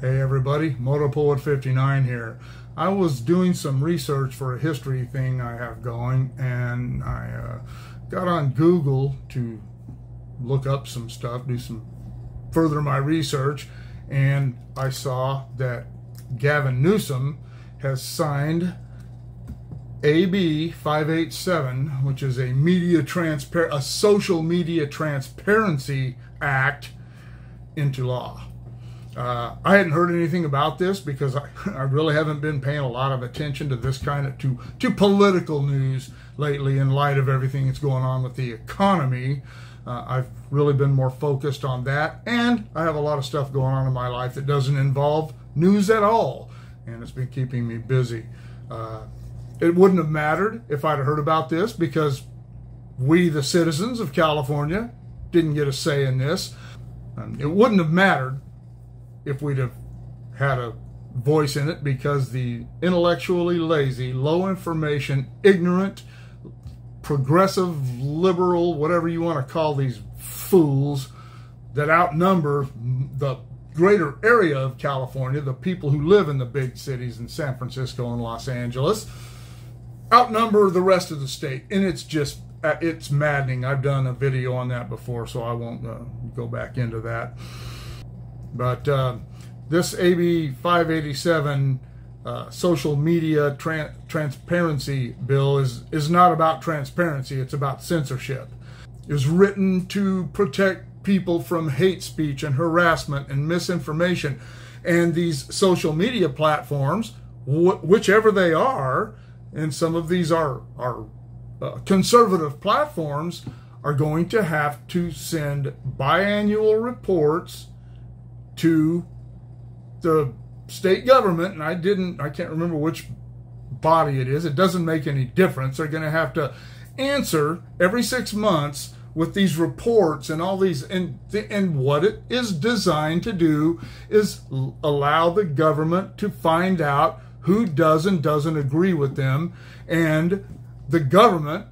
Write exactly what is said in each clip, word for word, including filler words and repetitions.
Hey everybody, MotoPoet fifty-nine here. I was doing some research for a history thing I have going, and I uh, got on Google to look up some stuff, do some further my research, and I saw that Gavin Newsom has signed A B five eight seven, which is a media transpar a social media transparency act, into law. Uh, I hadn't heard anything about this because I, I really haven't been paying a lot of attention to this kind of to, to political news lately in light of everything that's going on with the economy. Uh, I've really been more focused on that, and I have a lot of stuff going on in my life that doesn't involve news at all, and it's been keeping me busy. Uh, it wouldn't have mattered if I'd heard about this because we, the citizens of California, didn't get a say in this. Um, it wouldn't have mattered if we'd have had a voice in it because the intellectually lazy, low information, ignorant, progressive, liberal, whatever you want to call these fools that outnumber the greater area of California, the people who live in the big cities in San Francisco and Los Angeles, outnumber the rest of the state. And it's just, it's maddening. I've done a video on that before, so I won't uh, go back into that. But uh, this A B five eighty-seven uh, social media tran transparency bill is, is not about transparency, it's about censorship. It was written to protect people from hate speech and harassment and misinformation. And these social media platforms, wh whichever they are, and some of these are, are uh, conservative platforms, are going to have to send biannual reports to the state government, and I didn't, I can't remember which body it is. It doesn't make any difference. They're going to have to answer every six months with these reports and all these, and, and what it is designed to do is allow the government to find out who does and doesn't agree with them, and the government,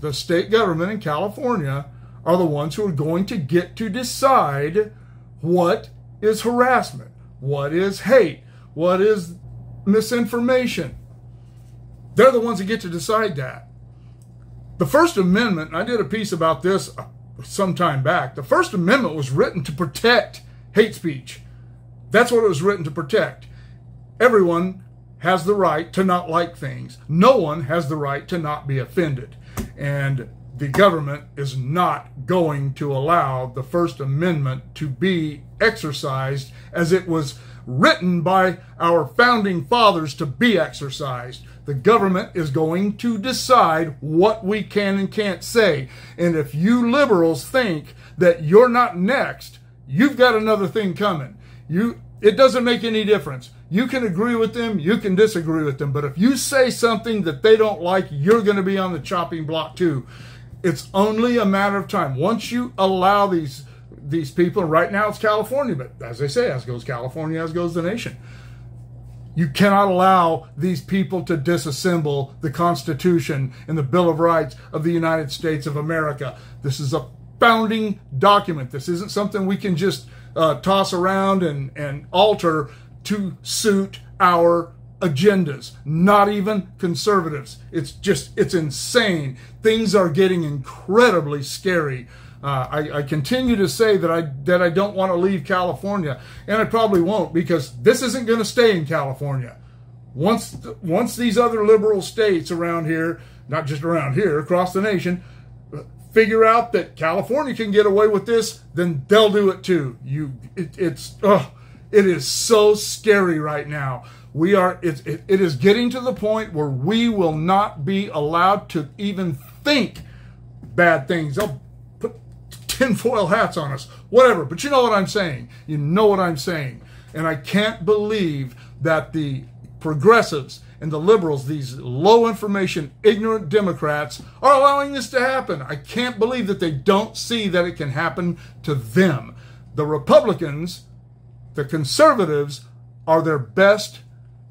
the state government in California, are the ones who are going to get to decide what is harassment, what is hate, what is misinformation. They're the ones that get to decide that. The First Amendment, and I did a piece about this some time back, the First Amendment was written to protect hate speech. That's what it was written to protect. Everyone has the right to not like things. No one has the right to not be offended. And the government is not going to allow the First Amendment to be exercised as it was written by our founding fathers to be exercised. The government is going to decide what we can and can't say. And if you liberals think that you're not next, you've got another thing coming. You, it doesn't make any difference. You can agree with them, you can disagree with them, but if you say something that they don't like, you're going to be on the chopping block too. It's only a matter of time. Once you allow these these people, right now it's California, but as they say, as goes California, as goes the nation. You cannot allow these people to disassemble the Constitution and the Bill of Rights of the United States of America. This is a founding document. This isn't something we can just uh, toss around and, and alter to suit our agendas, not even conservatives. It's just, it's insane. Things are getting incredibly scary. Uh, I, I continue to say that I, that I don't want to leave California, and I probably won't, because this isn't going to stay in California. Once, the, once these other liberal states around here, not just around here, across the nation, figure out that California can get away with this, then they'll do it too. You, it, it's, ugh, it is so scary right now. We are, it, it, it is getting to the point where we will not be allowed to even think bad things. They'll put tinfoil hats on us, whatever. But you know what I'm saying. You know what I'm saying. And I can't believe that the progressives and the liberals, these low information, ignorant Democrats, are allowing this to happen. I can't believe that they don't see that it can happen to them. The Republicans, the conservatives, are their best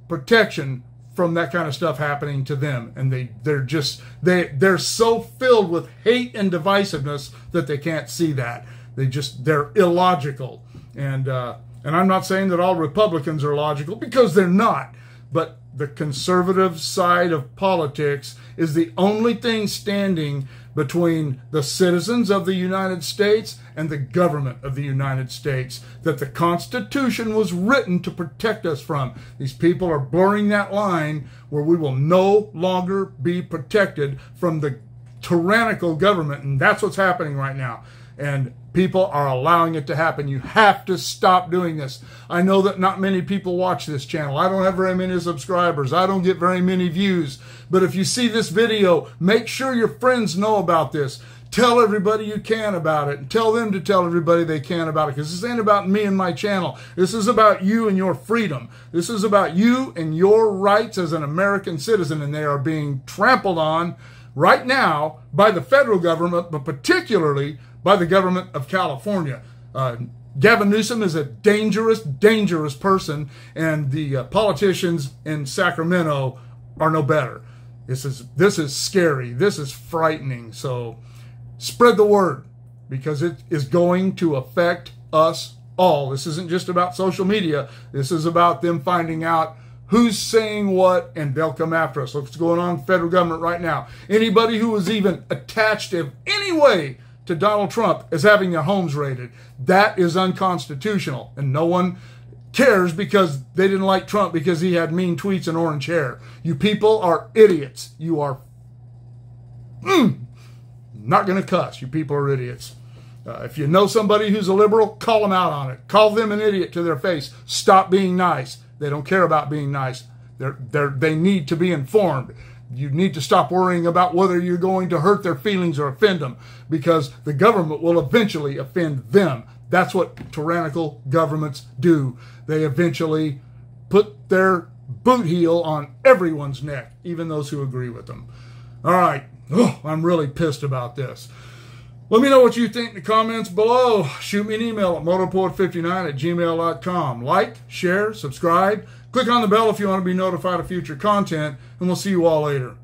protection from that kind of stuff happening to them, and they they're just they they're so filled with hate and divisiveness that they can't see that. They just, they're illogical, and uh And I'm not saying that all Republicans are logical, because they're not. But the conservative side of politics is the only thing standing between the citizens of the United States and the government of the United States that the Constitution was written to protect us from. These people are blurring that line where we will no longer be protected from the tyrannical government. And that's what's happening right now. And people are allowing it to happen. You have to stop doing this. I know that not many people watch this channel. I don't have very many subscribers. I don't get very many views. But if you see this video, make sure your friends know about this. Tell everybody you can about it. And tell them to tell everybody they can about it. Because this ain't about me and my channel. This is about you and your freedom. This is about you and your rights as an American citizen. And they are being trampled on right now by the federal government, but particularly by the government of California. Uh, Gavin Newsom is a dangerous, dangerous person, and the uh, politicians in Sacramento are no better. This is, this is scary. This is frightening. So spread the word, because it is going to affect us all. This isn't just about social media. This is about them finding out who's saying what, and they'll come after us. Look what's going on in the federal government right now. Anybody who is even attached in any way to Donald Trump is having their homes raided. That is unconstitutional. And no one cares because they didn't like Trump because he had mean tweets and orange hair. You people are idiots. You are mm, not going to cuss. You people are idiots. Uh, if you know somebody who's a liberal, call them out on it. Call them an idiot to their face. Stop being nice. They don't care about being nice. They're, they're, they need to be informed. You need to stop worrying about whether you're going to hurt their feelings or offend them, because the government will eventually offend them. That's what tyrannical governments do. They eventually put their boot heel on everyone's neck, even those who agree with them. All right. Oh, I'm really pissed about this. Let me know what you think in the comments below. Shoot me an email at motopoet fifty-nine at gmail dot com. Like, share, subscribe. Click on the bell if you want to be notified of future content, and we'll see you all later.